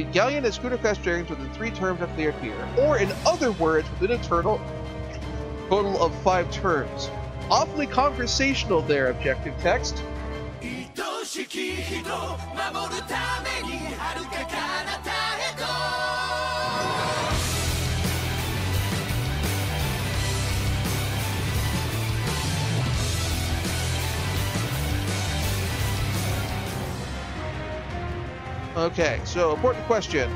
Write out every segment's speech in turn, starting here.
Galleon and Schoonercraft dragons within 3 turns after they appear, or in other words, within a total of 5 turns. Awfully conversational there, objective text. Okay, so important question.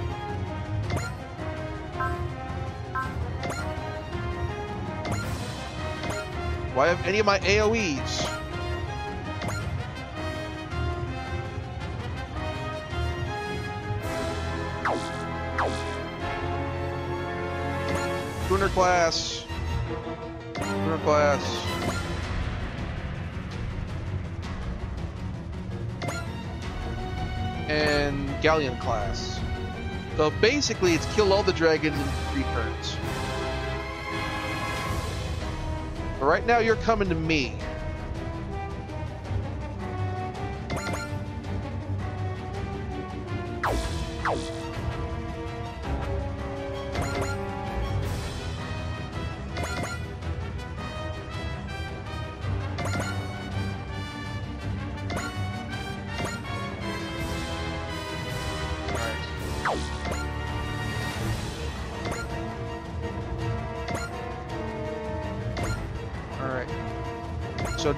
Why have any of my AoEs? Schooner class. Schooner class. And Galleon class. So basically it's kill all the dragons in 3 turns. But right now you're coming to me.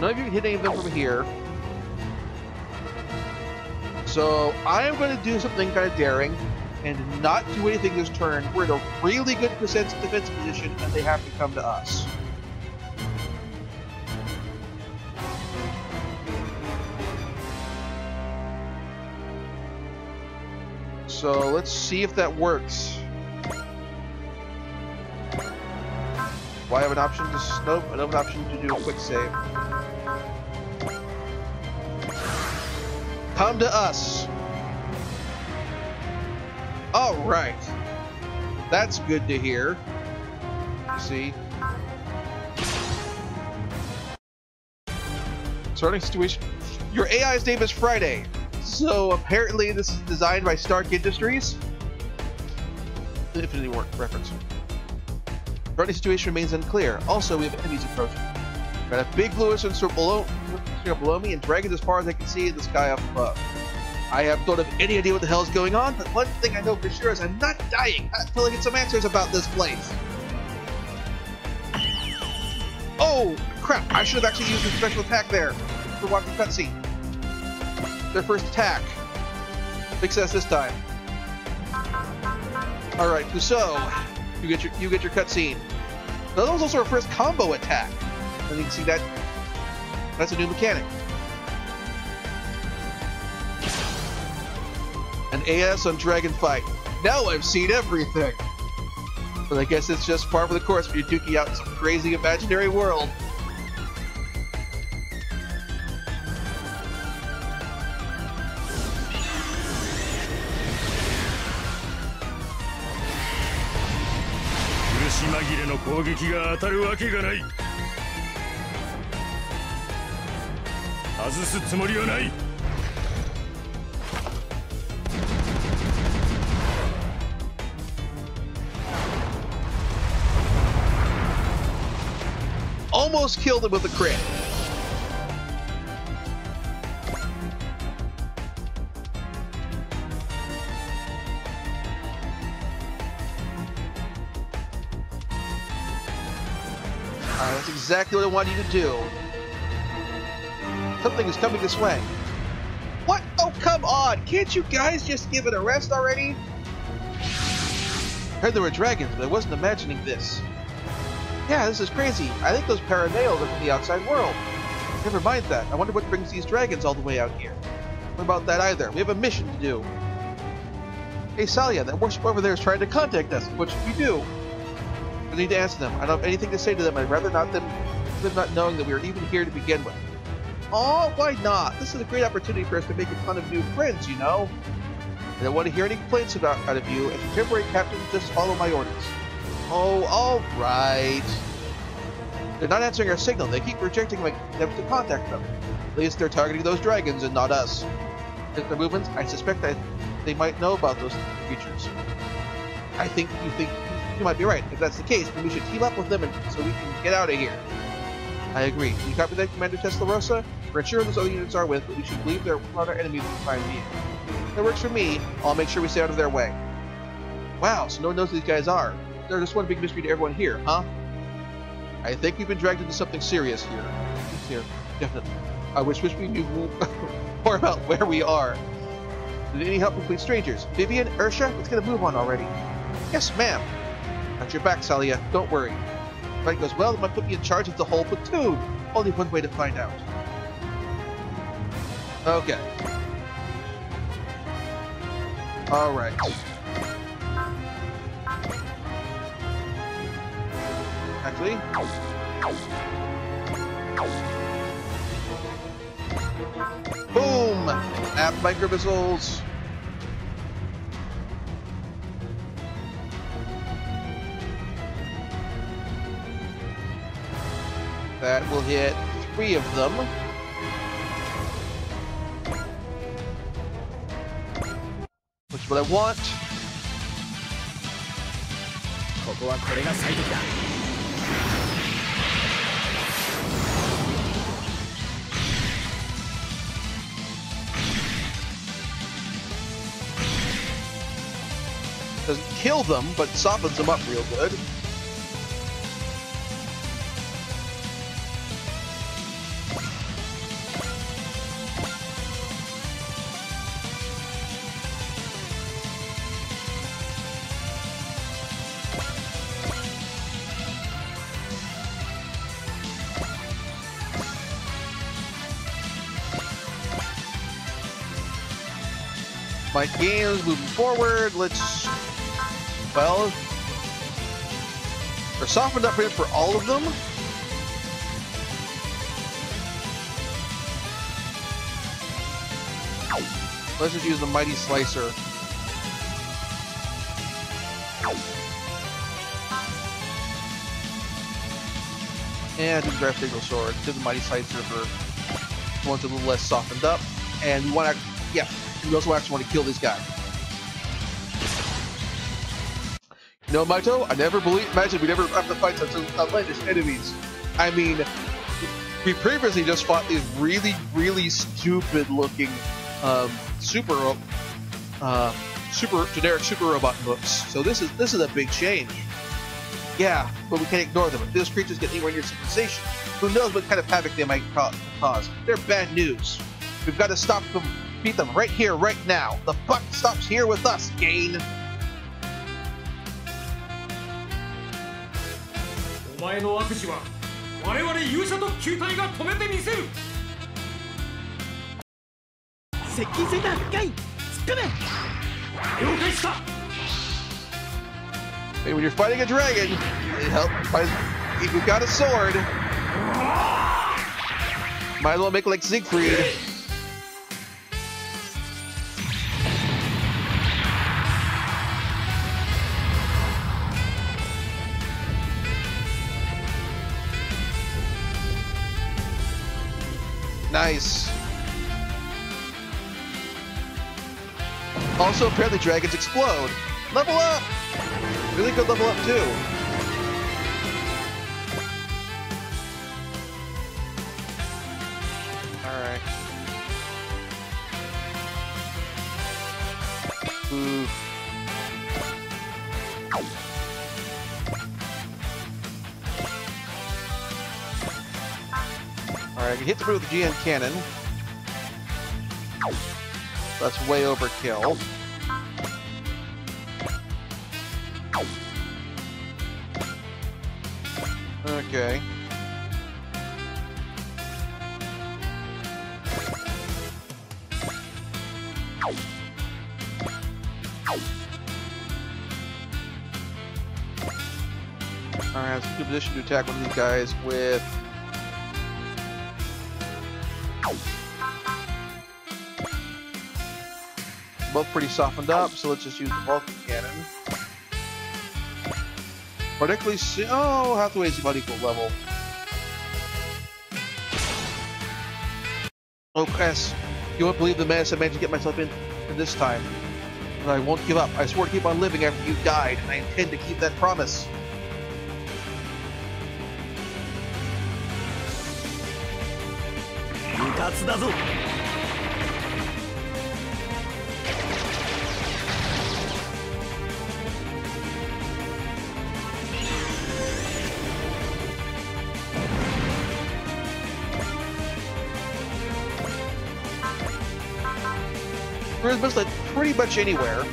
None of you can hit any of them from here. So I am going to do something kind of daring and not do anything this turn. We're in a really good percent defense position and they have to come to us. So let's see if that works. Well, I have an option to snope, and I have an option to do a quick save. Come to us. All right, that's good to hear. You see, starting situation. Your AI's name is Friday, so apparently this is designed by Stark Industries. Infinity War reference. Current situation remains unclear. Also, we have enemies approaching. Got a big bluish from below me and dragons as far as I can see in the sky up above. I have don't have any idea what the hell is going on, but one thing I know for sure is I'm not dying. I feel like I get some answers about this place. Oh crap! I should have actually used a special attack there. For watching cutscene. Their first attack. Success this time. All right, Puso. You get your cutscene. Now that was also our first combo attack. And you can see that that's a new mechanic. An AS on Dragon Fight. Now I've seen everything. But I guess it's just par for the course when you're duking out in some crazy imaginary world. Almost killed him with a crit. Exactly what I wanted you to do. Something is coming this way. What? Oh, come on! Can't you guys just give it a rest already? I heard there were dragons, but I wasn't imagining this. Yeah, this is crazy. I think those paranales are from the outside world. Never mind that. I wonder what brings these dragons all the way out here. What about that either? We have a mission to do. Hey, Salia, that worship over there is trying to contact us. What should we do? Need to answer them. I don't have anything to say to them. I'd rather not them not knowing that we are even here to begin with. Oh, why not? This is a great opportunity for us to make a ton of new friends, you know. I don't want to hear any complaints about out of you. As a temporary captain, just follow my orders. Oh, all right. They're not answering our signal. They keep rejecting my attempts to contact them. At least they're targeting those dragons and not us. With their movements, I suspect that they might know about those creatures. I think you might be right. If that's the case, then we should team up with them so we can get out of here. I agree. Can you copy that, Commander Testarossa? We're sure those other units are with, but we should leave their other enemies for the time being. That works for me. I'll make sure we stay out of their way. Wow, so no one knows who these guys are. They're just one big mystery to everyone here, huh? I think we've been dragged into something serious here. Definitely. I wish we knew more about where we are. Did any help complete strangers? Vivian, Ursha, let's get a move on already. Yes, ma'am. Got your back, Salia. Don't worry. If that goes well, they might put me in charge of the whole platoon. Only one way to find out. Okay. Alright. Actually. Boom! App micro missiles. That will hit 3 of them. Which is what I want. Doesn't kill them, but softens them up real good. My game's moving forward. Let's, well, they're softened up here for all of them. Let's just use the mighty slicer. And just grab single sword. Do the mighty slicer for ones a little less softened up. And you want to, yeah. We also actually want to kill this guy. You know, Maito, I never imagined we'd ever have to fight such outlandish enemies. I mean, we previously just fought these really, really stupid-looking super generic super robot books. So this is a big change. Yeah, but we can't ignore them. If those creatures get anywhere near civilization, who knows what kind of havoc they might cause? They're bad news. We've got to stop them. Beat them right here, right now. The buck stops here with us, Gain. Hey, when you're fighting a dragon, it helps. If you've got a sword, might as well make like Siegfried. Nice. Also, apparently dragons explode. Level up! Really good level up, too. Alright. Ooh. Alright, I can hit through with the GM cannon. That's way overkill. Okay. Alright, that's a good position to attack one of these guys with. Both pretty softened up, so let's just use the Vulcan cannon. Particularly, oh, Hathaway's about equal level. Oh, Cress, you won't believe the mess I managed to get myself in this time. And I won't give up. I swore to keep on living after you died, and I intend to keep that promise. Charisma's like pretty much anywhere.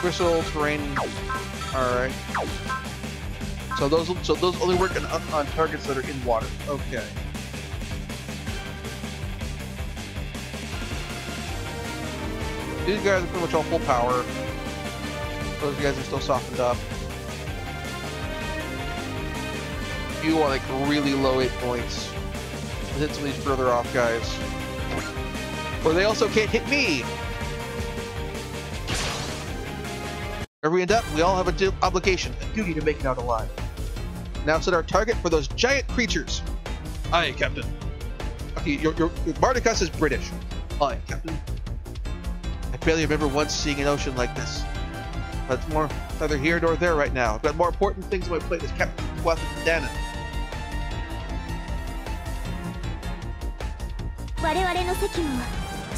Crystal terrain. All right. So those only work on targets that are in water. Okay. These guys are pretty much all full power. Those guys are still softened up. You are like really low 8 points. Hit some of these further off guys. Or they also can't hit me! Every end up, we all have an obligation, a duty to make it out alive. Now set our target for those giant creatures! Aye, Captain. Okay, your Marticus is British. Aye, Captain. I barely remember once seeing an ocean like this. But it's more neither here nor there right now. I've got more important things on my plate as Captain Tuatha de Danaan.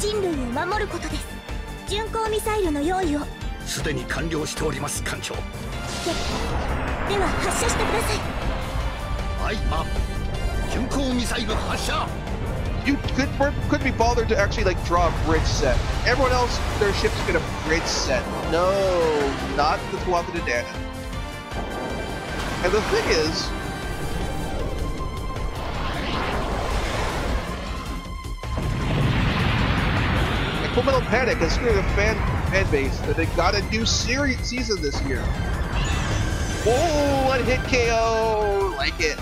You could be bothered to actually like draw a bridge set. Everyone else, their ship's gonna bridge set. No, not the Tuatha de Danaan. And the thing is, Full Metal Panic has created a fan base that they got a new season this year. Whoa, one hit KO! Like it.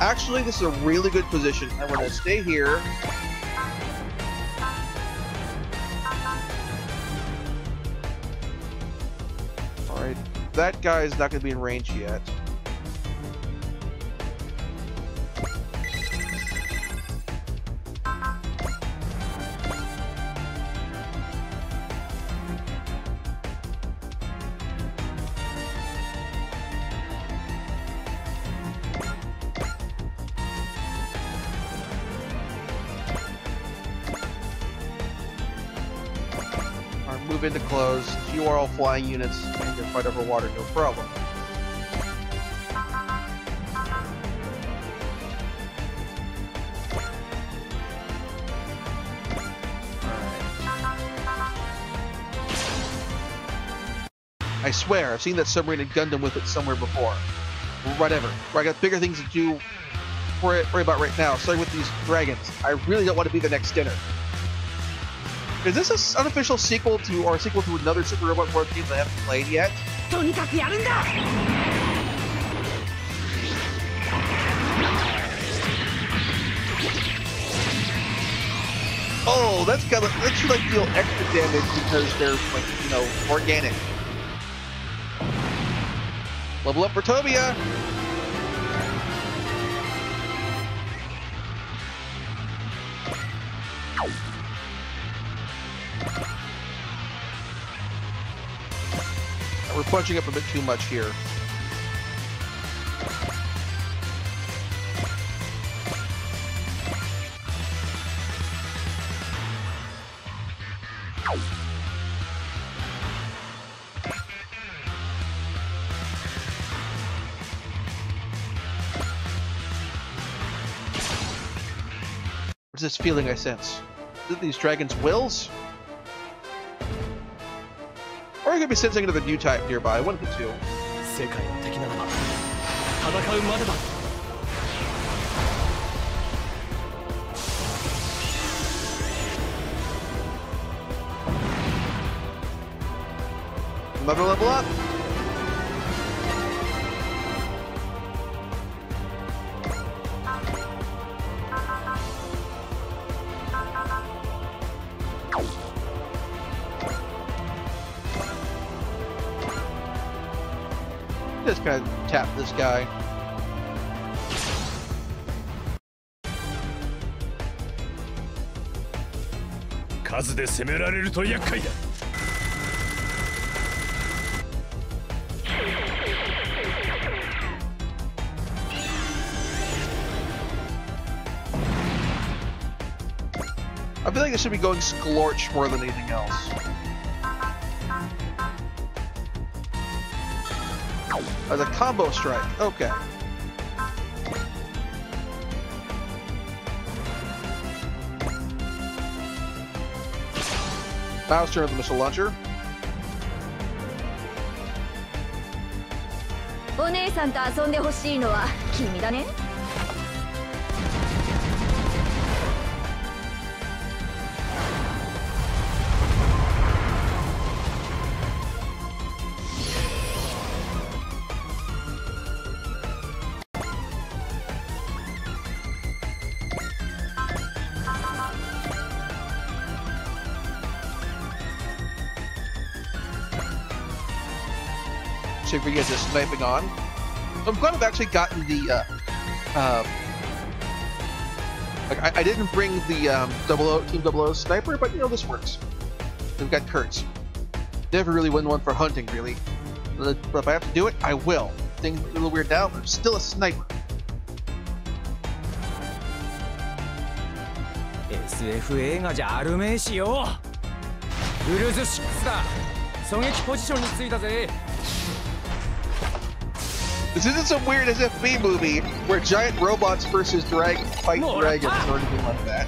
Actually, this is a really good position. I'm gonna stay here. Alright, that guy's not gonna be in range yet. Into close. You are all flying units. You can fight over water, no problem. I swear, I've seen that submarine in Gundam with it somewhere before. Whatever. I got bigger things to do. Worry about right now. Starting with these dragons. I really don't want to be the next dinner. Is this an unofficial sequel to, or a sequel to another Super Robot Wars game that I haven't played yet? Oh, that's kind of, that should like deal extra damage because they're like, you know, organic. Level up for Tobia! We're punching up a bit too much here. What's this feeling I sense? Is it these dragons' wills? Or I could be sensing another new type nearby, one of the two. Another level up! Just kind of tap this guy. 数で攻められると厄介だ。I feel like this should be going Scorch more than anything else. As a combo strike, okay. Now's turn of the missile launcher. For you guys are sniping on. I'm glad I've actually gotten the like I didn't bring the Team 00 sniper, but you know this works. We've got Kurtz. Never really win one for hunting, really. But if I have to do it, I will. Things are a little weird now, but I'm still a sniper. This isn't some weird SFB movie where giant robots versus dragons fight dragons or anything like that.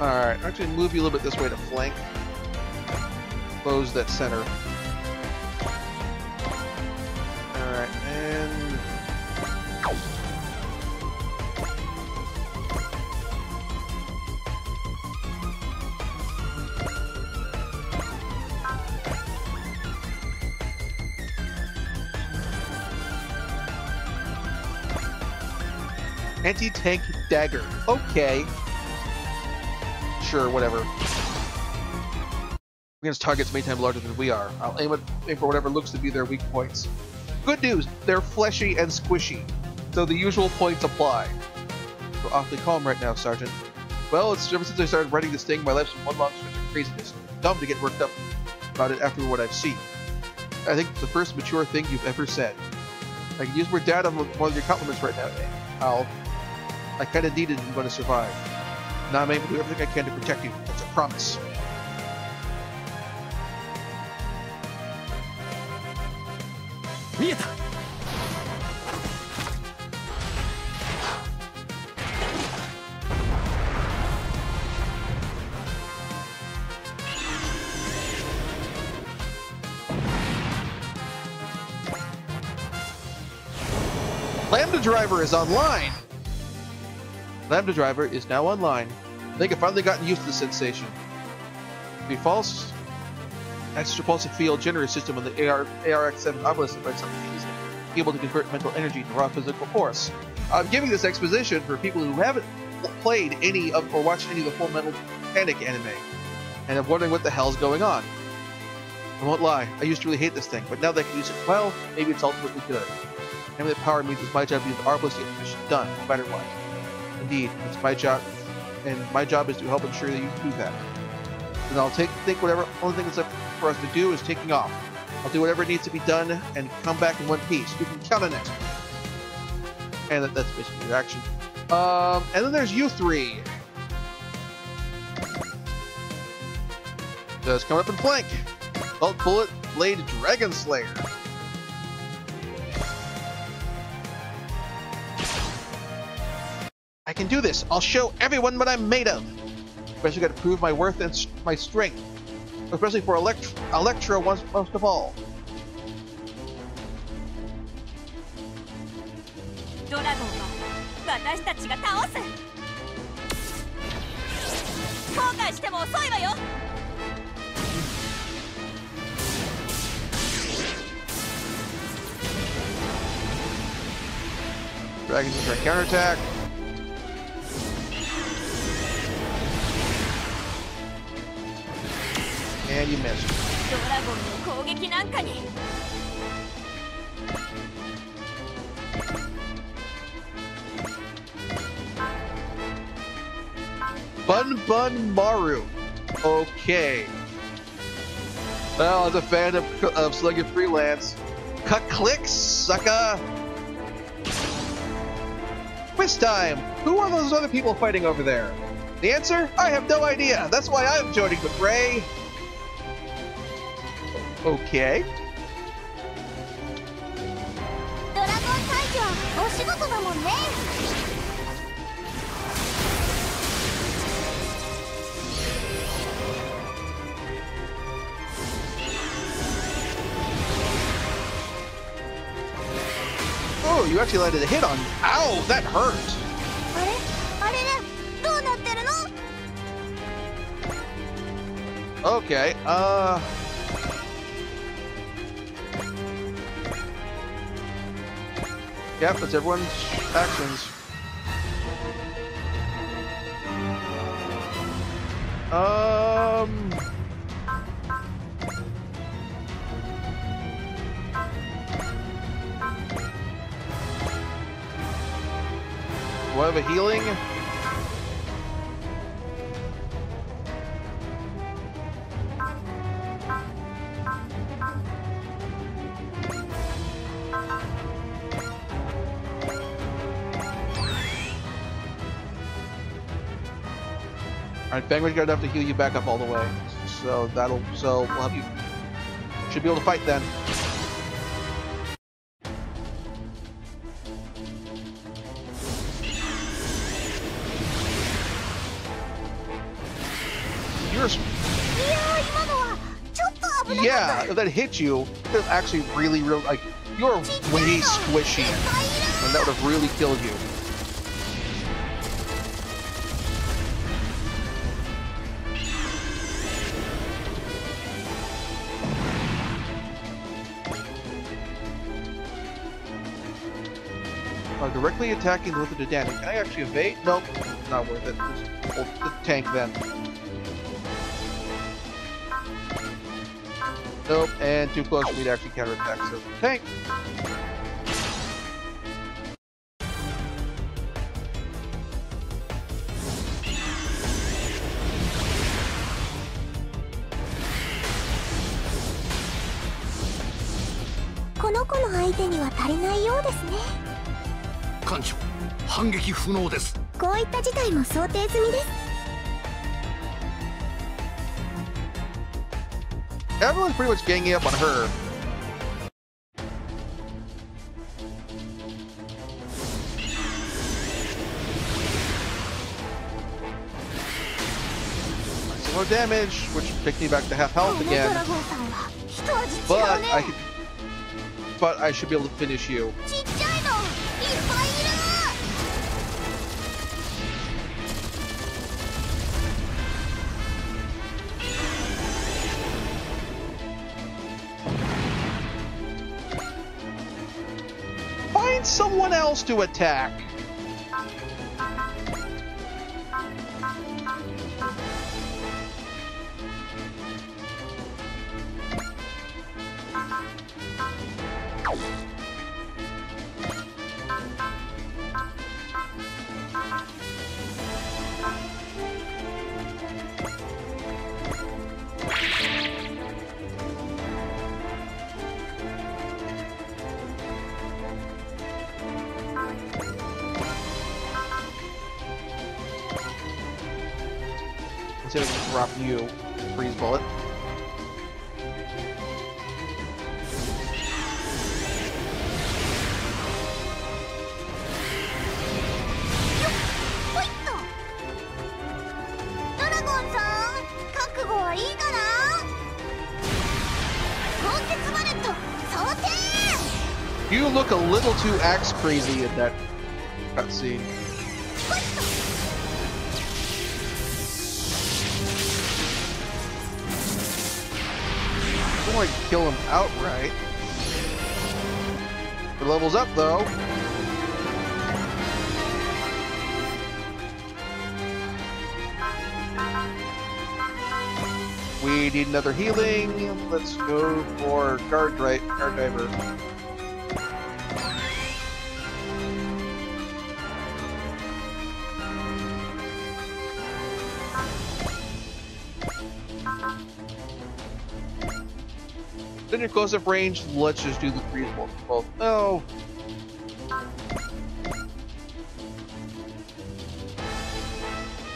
Alright, actually move you a little bit this way to flank. Close that center. Alright, and... Anti-tank dagger. Okay. Sure, whatever. Against targets many times larger than we are. I'll aim for whatever looks to be their weak points. Good news, they're fleshy and squishy, so the usual points apply. We're awfully calm right now, Sergeant. Well, it's ever since I started writing this thing, my life's been one long stretch of craziness. Dumb to get worked up about it after what I've seen. I think it's the first mature thing you've ever said. I can use more data on one of your compliments right now, Dave. I kind of needed you to survive. Now I'm able to do everything I can to protect you. That's a promise. Lambda Driver is online! Lambda Driver is now online. I think I've finally gotten used to the sensation. Be false? That's repulsive field generator system on the ARX-7 Obelisk by some means, able to convert mental energy to raw physical force. I'm giving this exposition for people who haven't played any of or watched any of the Full Metal Panic anime, and I'm wondering what the hell's going on. I won't lie, I used to really hate this thing, but now that I can use it well, maybe it's ultimately good. Having that power means it's my job to use the Obelisk to get the mission done, no matter what. Indeed, it's my job, and my job is to help ensure that you do that. And I'll think whatever only thing that's left for us to do is taking off. I'll do whatever needs to be done and come back in one piece. You can count on it. And that's basically your action. And then there's you three. Just come up and flank. Belt Bullet Blade Dragon Slayer. I can do this. I'll show everyone what I'm made of. Especially got to prove my worth and my strength. Especially for Electra once most of all. Dragons is our counterattack. And you missed. Bun Bun Maru. Okay. Well, as a fan of Sluggy Freelance, cut clicks, sucker. Quiz time! Who are those other people fighting over there? The answer? I have no idea. That's why I'm joining the fray. Okay. Oh, you actually landed a hit on me. Ow, that hurt. Okay, Yep, that's everyone's actions. Do I have a healing? Alright, Bangman's got enough to heal you back up all the way. So we'll have you. Should be able to fight then. Yeah, if that hit you, it was actually really, really, like, you're way squishy, and that would have really killed you. Directly attacking the Tuatha de Danaan. Can I actually evade? Nope, not worth it. Just hold the tank then. Nope, and too close for me to actually counterattack, so tank! Everyone's pretty much ganging up on her. Some more damage, which takes me back to half health again. But I should be able to finish you. Someone else to attack. Drop you, freeze bullet. You look a little too axe crazy in that cutscene. Like kill him outright. It levels up though. We need another healing. Let's go for Guard Driver. Then you're close up range, let's just do the 3 and 4. Well, no.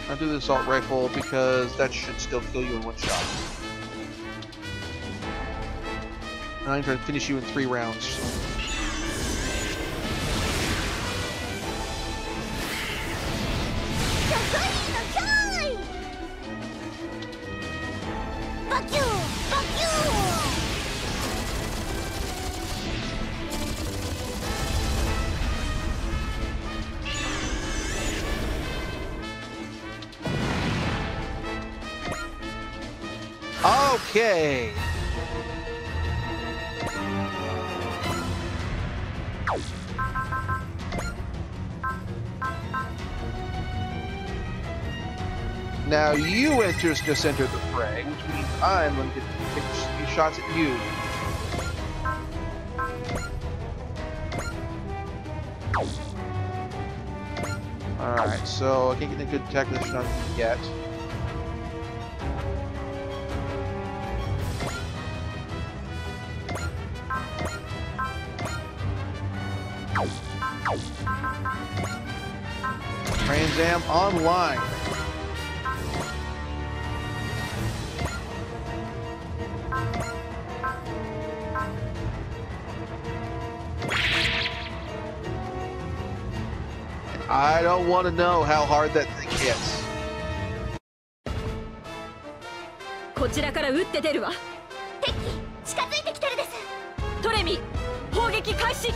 I'll do the assault rifle because that should still kill you in 1 shot. And I'm going to finish you in 3 rounds. So. Okay. Now you have just entered the fray, which means I'm going to take these shots at you. Alright, so I can't get a good attack with this shot yet. Trans Am online. I don't want to know how hard that thing hits. こちらから撃って出るわ。敵近づいてきてるです。トレミ、砲撃開始。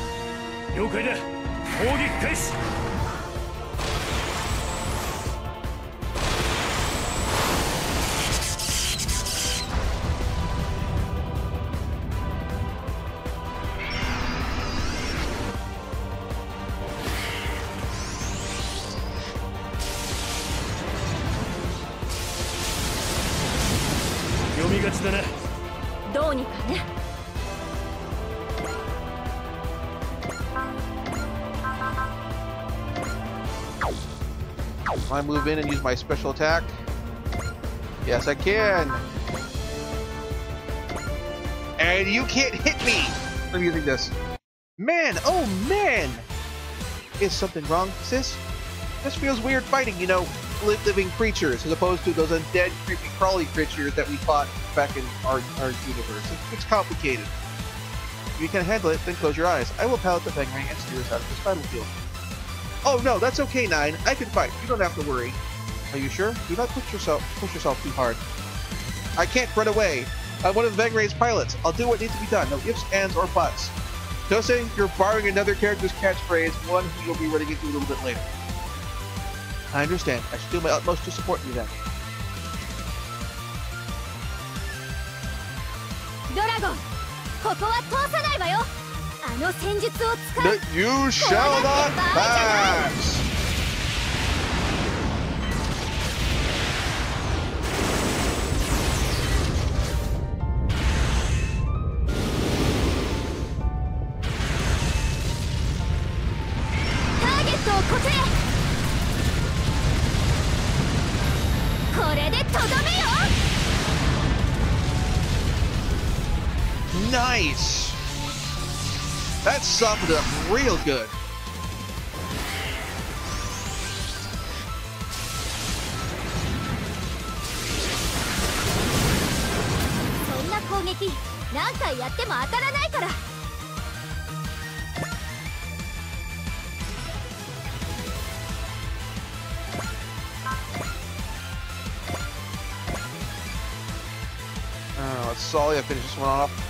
了解だ。砲撃開始。 I move in and use my special attack? Yes, I can. And you can't hit me from using this. Man, oh man! Is something wrong, sis? This feels weird fighting, you know, living creatures as opposed to those undead, creepy, crawly creatures that we fought back in our universe. It's complicated. If you can handle it, then close your eyes. I will pallet the thing and steer us out of this battlefield. Oh no, that's okay, Nine. I can fight. You don't have to worry. Are you sure? Do not push yourself too hard. I can't run away. I'm one of the Vengray's pilots. I'll do what needs to be done. No ifs, ands, or buts. Tose, you're borrowing another character's catchphrase, one who you'll be running into a little bit later. I understand. I should do my utmost to support you then. Dragon, that you shall not pass! Nice! That softened up real good. Oh, it's solid. I finished this one off.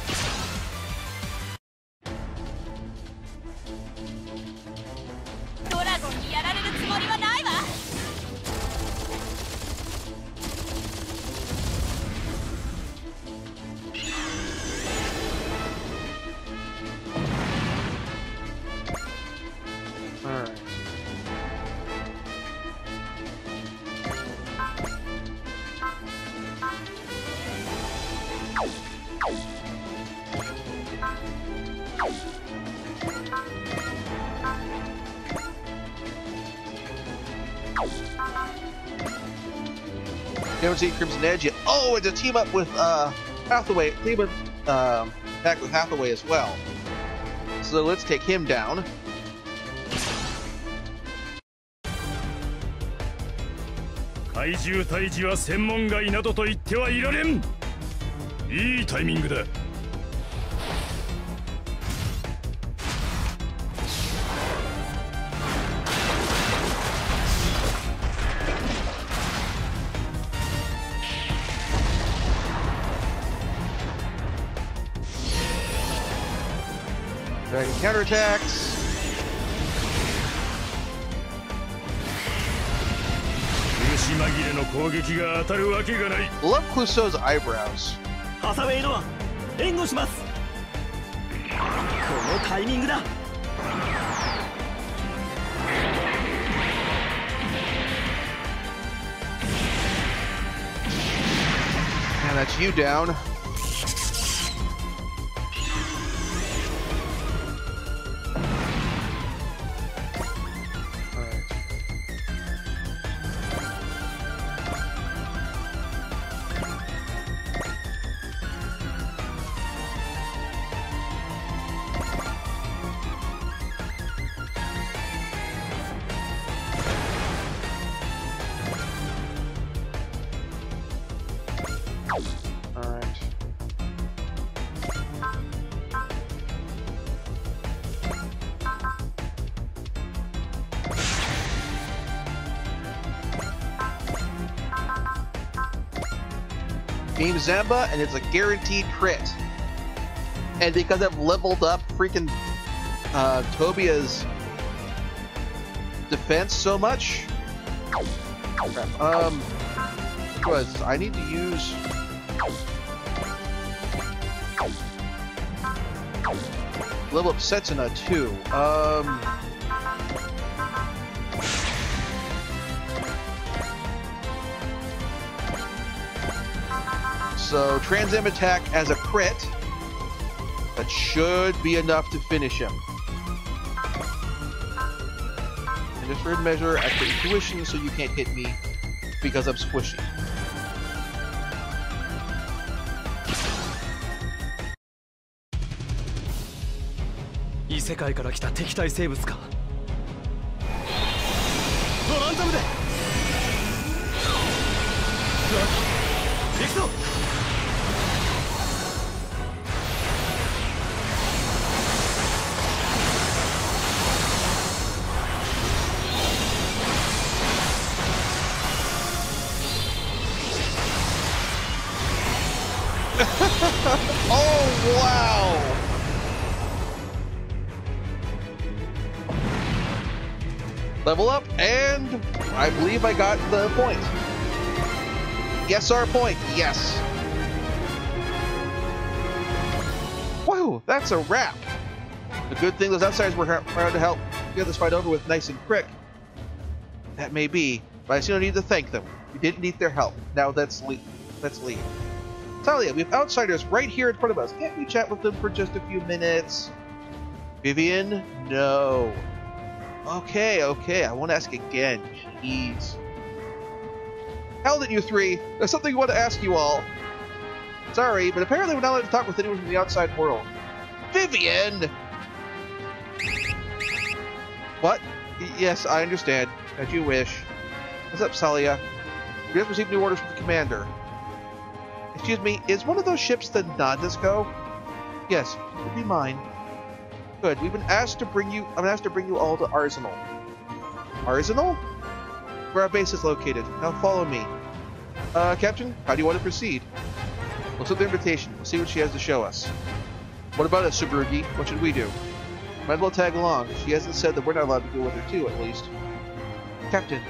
Haven't seen Crimson Edge yet. Oh, it's a team up with Hathaway. Team with attack with Hathaway as well. So let's take him down. Dragon counterattacks. Love Clouseau's eyebrows. And that's you down. Beam Zamba, and it's a guaranteed crit. And because I've leveled up freaking Tobia's defense so much, crap. Because I need to use. Level up Setsuna too. So Trans Am attack as a crit. That should be enough to finish him. And just for good measure, I put intuition so you can't hit me because I'm squishy. Oh, wow! Level up, and I believe I got the point. Yes, our point, yes. Whoa, that's a wrap. The good thing those outsiders were trying to help get this fight over with nice and quick. That may be, but I still need to thank them. We didn't need their help. Now let's leave. Talia, we have outsiders right here in front of us. Can't we chat with them for just a few minutes? Vivian? No. Okay, I won't ask again. Jeez. Held it, you three. There's something I want to ask you all. Sorry, but apparently we're not allowed to talk with anyone from the outside world. Vivian! What? Yes, I understand. As you wish. What's up, Salia? We just received new orders from the commander. Excuse me, is one of those ships the Nondisco? Yes, it'll be mine. Good. We've been asked to bring you. I'm asked to bring you all to Arsenal. Arsenal? Where our base is located. Now follow me. Captain, how do you want to proceed? Let's look at the invitation. We'll see what she has to show us. What about us, Misurugi? What should we do? Might as well tag along. She hasn't said that we're not allowed to go with her too, at least. Captain.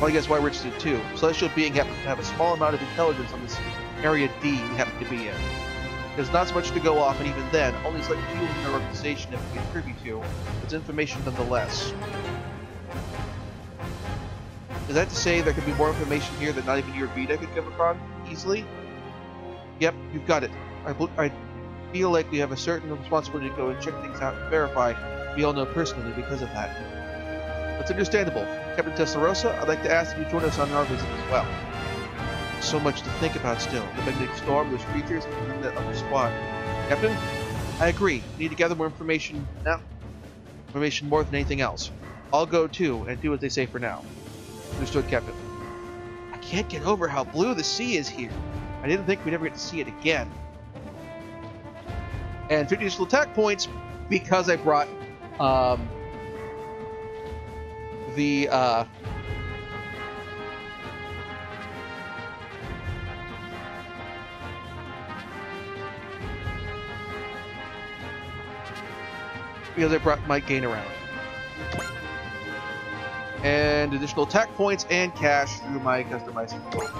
Well, I guess why we're interested too. Celestial Being happens to have a small amount of intelligence on this Area D we happen to be in. There's not so much to go off, and even then, only select few in our organization that we contribute to. It's information nonetheless. Is that to say there could be more information here that not even your Vita could come upon easily? Yep, you've got it. I feel like we have a certain responsibility to go and check things out and verify. We all know personally because of that. That's understandable. Commander Testarossa, I'd like to ask you to join us on our visit as well. so much to think about still. The magnetic storm, those creatures, and that other squad. Captain, I agree. Need to gather more information now. Information more than anything else. I'll go too and do what they say for now. Understood, Captain. I can't get over how blue the sea is here. I didn't think we'd ever get to see it again. And 50 additional attack points because I brought my gain around. And additional attack points and cash through my customizing tools.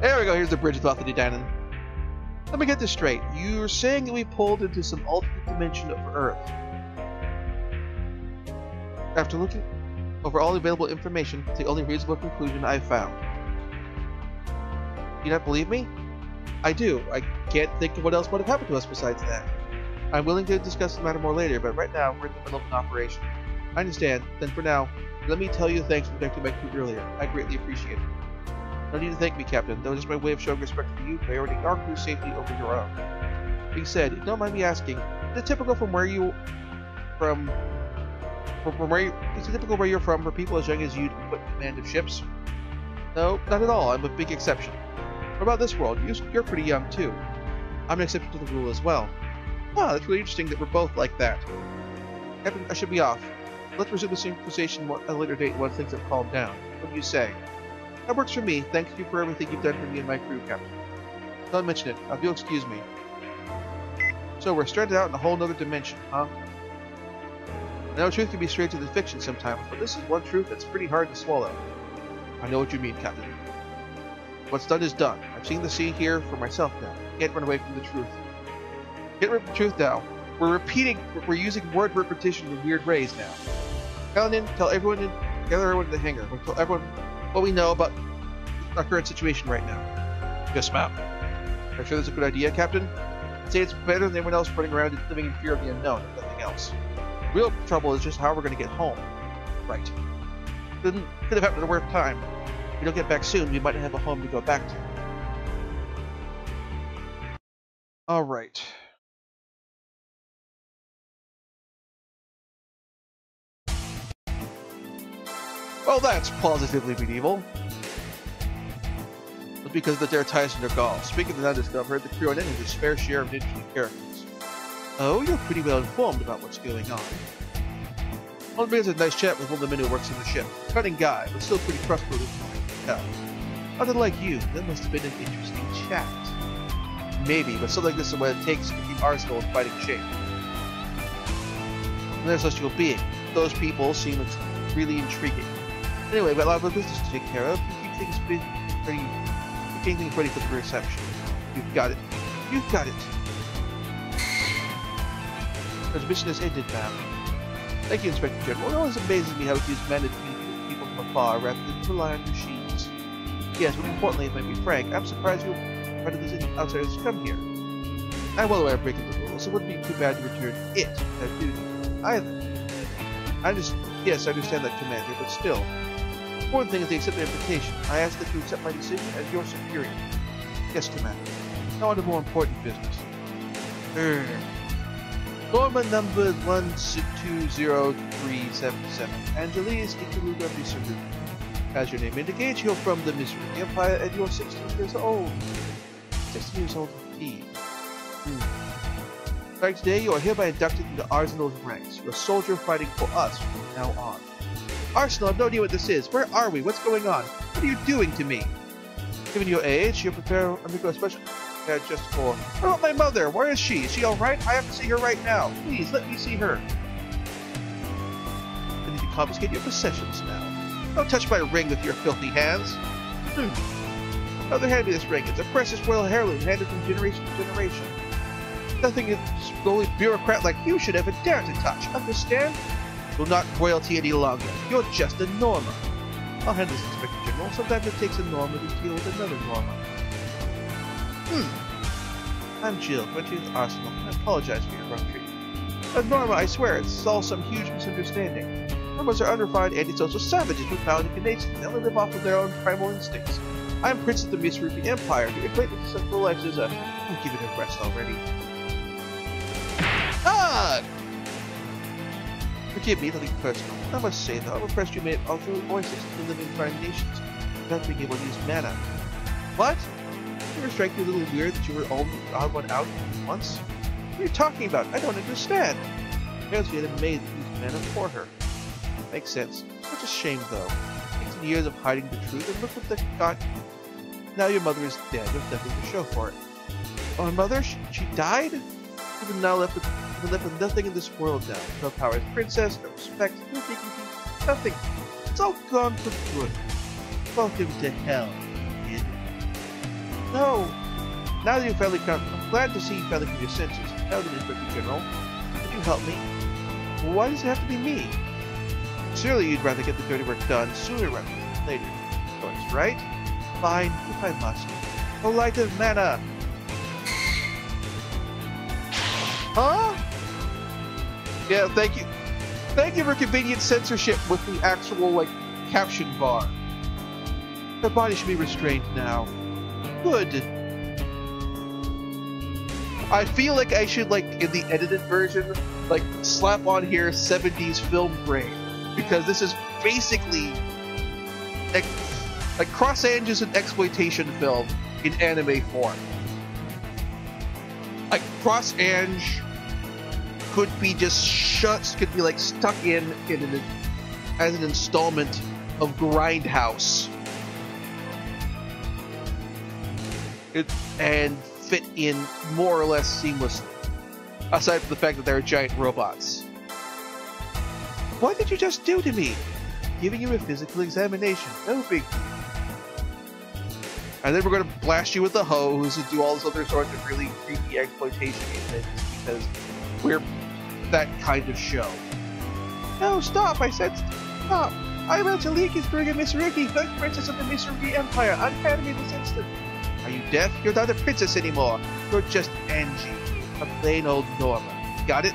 There we go, here's the bridge of Tuatha de Danaan. Let me get this straight. You're saying that we pulled into some alternate dimension of Earth. After looking over all available information, it's the only reasonable conclusion I've found. You don't believe me? I do. I can't think of what else would have happened to us besides that. I'm willing to discuss the matter more later, but right now we're in the middle of an operation. I understand. Then for now, let me tell you thanks for protecting my crew earlier. I greatly appreciate it. No need to thank me, Captain. That was just my way of showing respect for you, prioritizing our crew's safety over your own. Being said, if you don't mind me asking, is it typical where you're from for people as young as you to be put in command of ships? No, not at all. I'm a big exception. What about this world? You're pretty young, too. I'm an exception to the rule as well. Wow, that's really interesting that we're both like that. Captain, I should be off. Let's resume this conversation at a later date once things have calmed down. What do you say? That works for me. Thank you for everything you've done for me and my crew, Captain. Don't mention it. If you'll excuse me. So we're stranded out in a whole nother dimension, huh? I know truth can be stranger than fiction sometimes, but this is one truth that's pretty hard to swallow. I know what you mean, Captain. What's done is done. I've seen the sea here for myself now. Can't run away from the truth. Can't rip the truth now. We're using word repetition in weird ways now. Kaladin, gather everyone to the hangar. We'll tell everyone what we know about our current situation right now. Yes, ma'am. Are you sure that's a good idea, Captain? I'd say it's better than anyone else running around and living in fear of the unknown, if nothing else. Real trouble is just how we're going to get home. Right. Could have happened in a worth time. If we don't get back soon, we might have a home to go back to. Alright. Well, that's positively medieval. But because of the Dertice and their gall. Speaking of the undiscovered, the crew on it has a fair share of interesting characters. Oh, you're pretty well informed about what's going on. Well, it brings a nice chat with one of the men who works in the ship. Cutting guy, but still pretty trustworthy. Yeah. Other like you, that must have been an interesting chat. Maybe, but something like this is what it takes to keep Arsenal in fighting shape. And there's Celestial Being. Those people seem really intriguing. Anyway, but a lot of other business to take care of. You keep things ready for the reception. You've got it. You've got it. The mission has ended now. Thank you, Inspector General. It always amazes me how it is managed to people from afar rather than rely on machines. Yes, but importantly, if I may be frank, I'm surprised you invited these outsiders to come here. I'm well aware of breaking the rules, so it wouldn't be too bad to return it, that duty, either. Yes, I understand that, Commander, but still. The important thing is they accept the invitation. I ask that you accept my decision as your superior. Yes, Commander. Now on to more important business. Norma number 1620-377. Angelis Ikaluga Misurugi. As your name indicates, you're from the Misery Empire, and you're 16 years old. 16 years old indeed. Starting today, you are hereby inducted into Arsenal's ranks. You're a soldier fighting for us from now on. Arsenal, I've no idea what this is. Where are we? What's going on? What are you doing to me? Given your age, you're prepared a special just for... What about my mother? Where is she? Is she alright? I have to see her right now. Please, let me see her. I need to confiscate your possessions now. Don't touch my ring with your filthy hands. Now they hand me this ring. It's a precious royal heirloom handed from generation to generation. Nothing a slowly bureaucrat like you should ever dare to touch. Understand? You're not royalty any longer. You're just a Norma. I'll handle this, Inspector General. Sometimes it takes a Norma to deal with another Norma. I'm Jill, 20th Arsenal. I apologize for your rough treatment. But Norma, I swear, it's all some huge misunderstanding. Normals are unrefined, antisocial savages who found in nations and only live off of their own primal instincts. I am Prince of the Misurugi Empire, who equate with simple life is a... I'm giving a rest already. Ah! Forgive me, nothing personal. I must say, though, I'm impressed you made all through voices to live in foreign nations without being able to use mana. What? You were striking a little weird that you were all the odd one out once? What are you talking about? I don't understand. Apparently, had a maid that used mana for her. Makes sense. Such a shame, though. 18 years of hiding the truth, and look what they got. Now your mother is dead with nothing to show for it. Oh, my mother? She died? You've been now left with nothing in this world now. No power as princess, no respect, no dignity, nothing. It's all gone for good. Welcome to hell, kid. No! Now that you've finally come, I'm glad to see you finally come to your senses. Now that you're in general, could you help me? Why does it have to be me? Surely you'd rather get the dirty work done sooner rather than later. Of course, right? Fine, if I must. The light of mana! Huh? Yeah, thank you. Thank you for convenient censorship with the actual, like, caption bar. Her body should be restrained now. Good. I feel like I should, like, in the edited version, like, slap on here 70s film grain. Because this is basically... like, Cross Ange is an exploitation film in anime form. Like, Cross Ange could be just could be like stuck as an installment of Grindhouse, and fit in more or less seamlessly. Aside from the fact that they're giant robots. What did you just do to me? Giving you a physical examination, no big deal. And then we're going to blast you with the hose and do all this other sorts of really creepy exploitation things because we're that kind of show. No, stop! I said stop! I'm El Taliki's Brigham Misurugi, third princess of the Misurugi Empire. Unhand me this instant! Are you deaf? You're not a princess anymore. You're just Angie, a plain old Norma. Got it?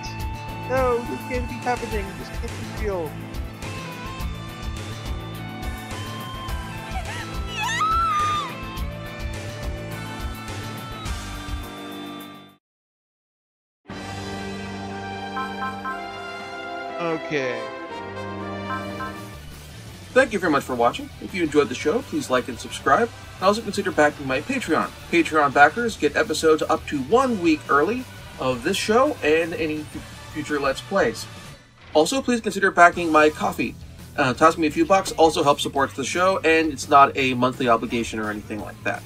No, this can't be happening. This can't be real. Okay. Thank you very much for watching. If you enjoyed the show, please like and subscribe. And also consider backing my Patreon. Patreon backers get episodes up to 1 week early of this show and any future Let's Plays. Also, please consider backing my coffee. Toss me a few bucks also helps support the show, and it's not a monthly obligation or anything like that.